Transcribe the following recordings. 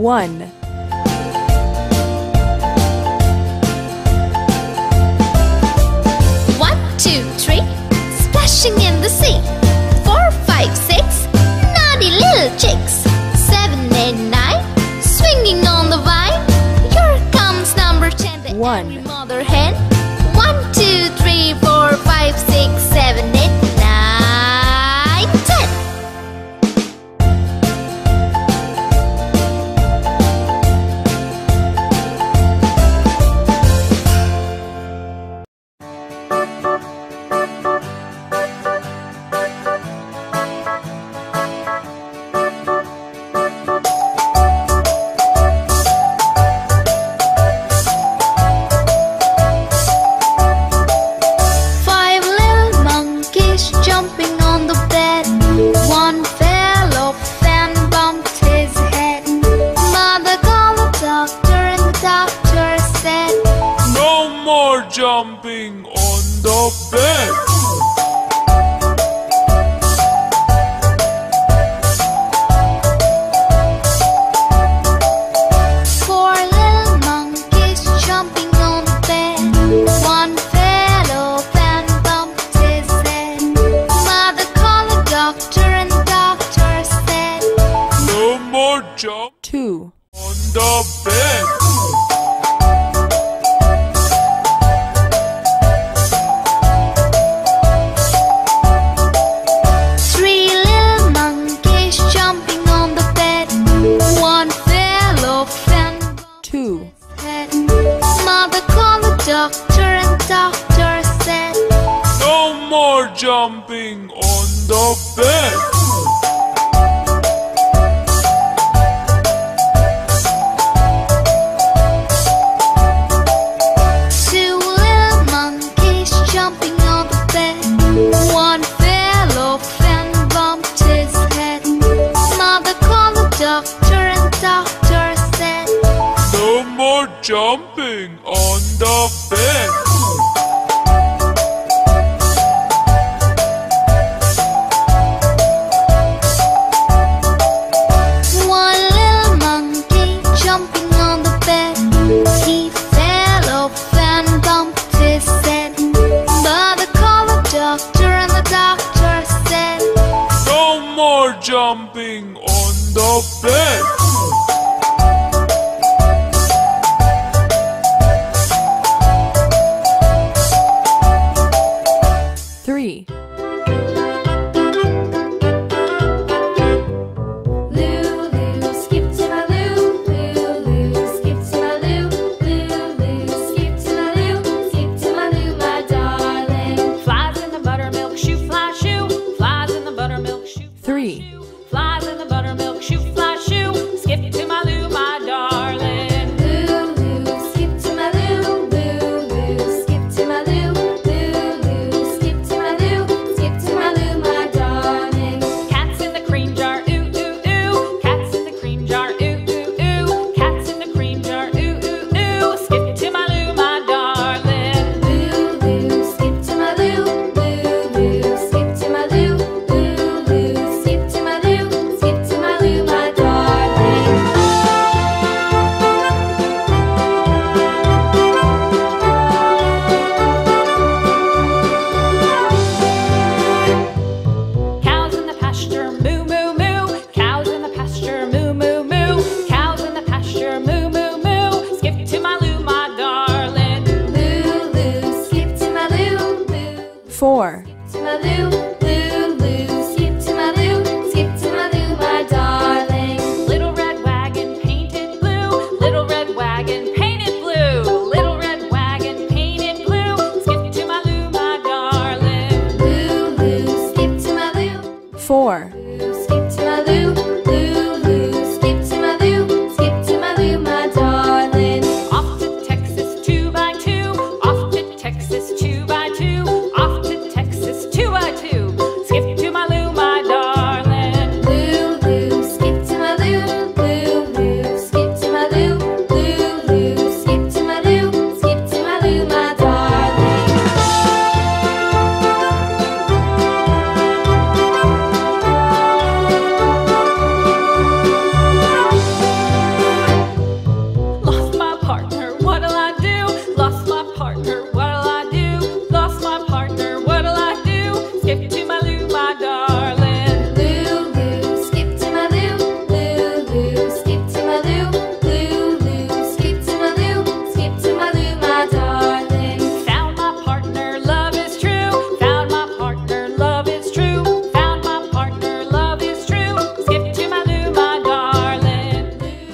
1. 1, 2, 3, splashing in the sea. 4, 5, 6, naughty little chicks. 7 and 9, swinging on the vine. Here comes number 10, the angry mother hen. 1, 2, 3, 4, 5, 6, 7, 8, 9, 10. 2. On the bed. 3 little monkeys jumping on the bed. 1 fell off and 2. Mother called the doctor and doctor said, no more jumping on the bed. 3. Flies in the buttermilk shoe, fly shoe, skip to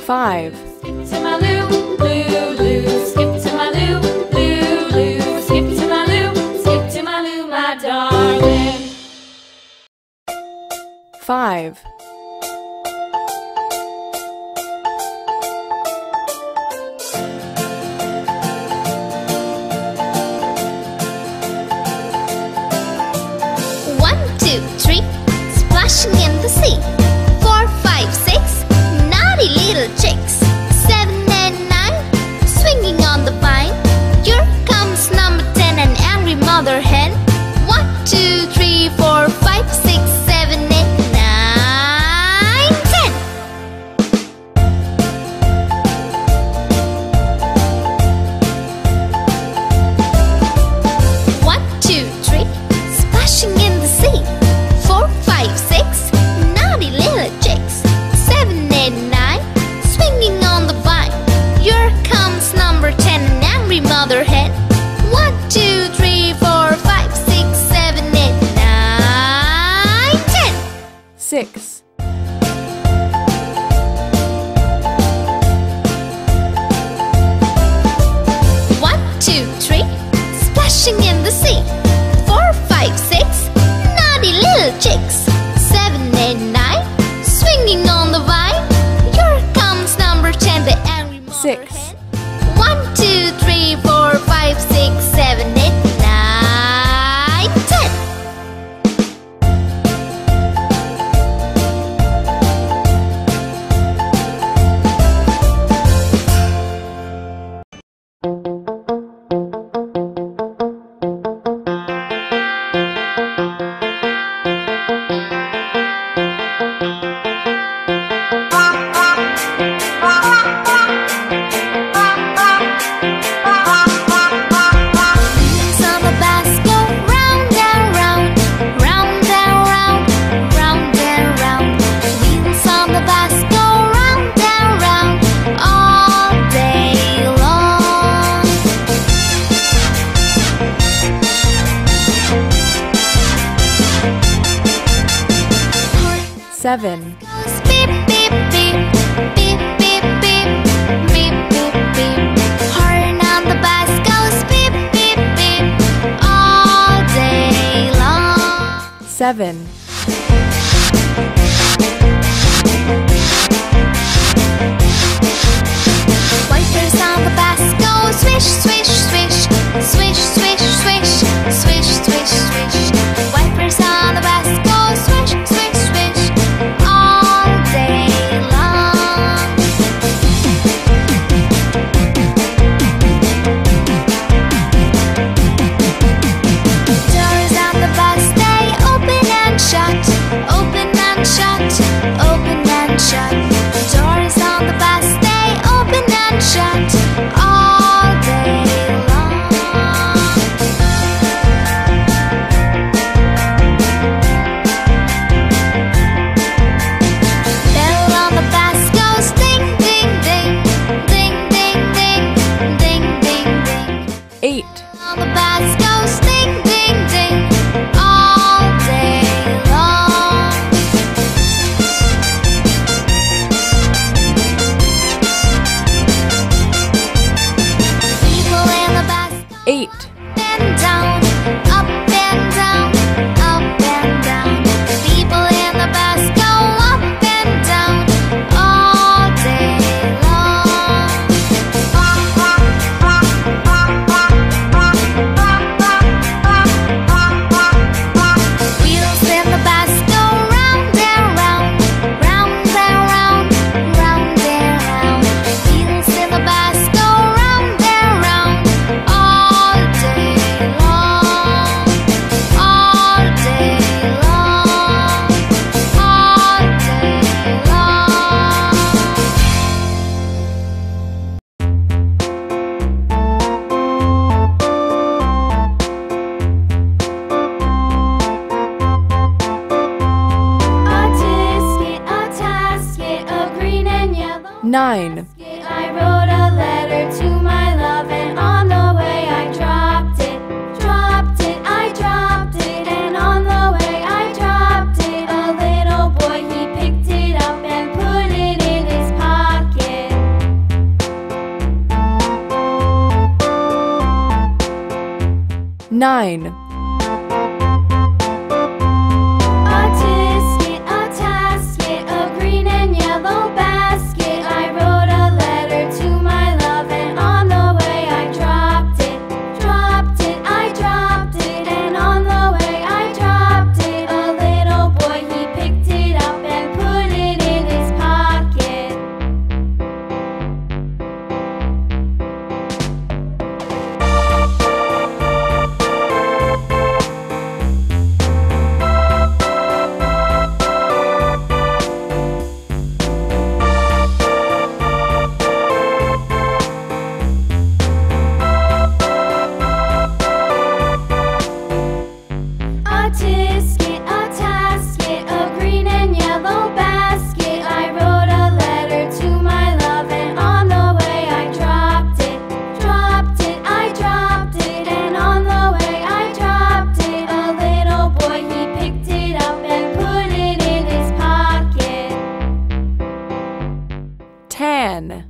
5. Skip to my loo, loo, loo. Skip to my loo, loo, loo. Skip to my loo, skip to my loo, my darling. 5. 9. Ten.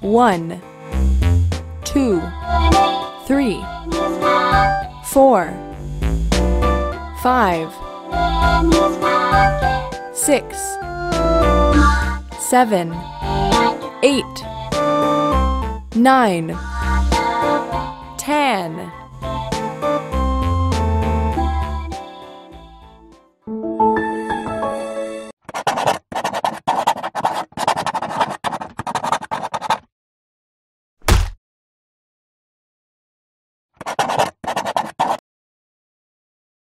One, 2, 3, 4, 5, 6, 7, 8, 9, 10.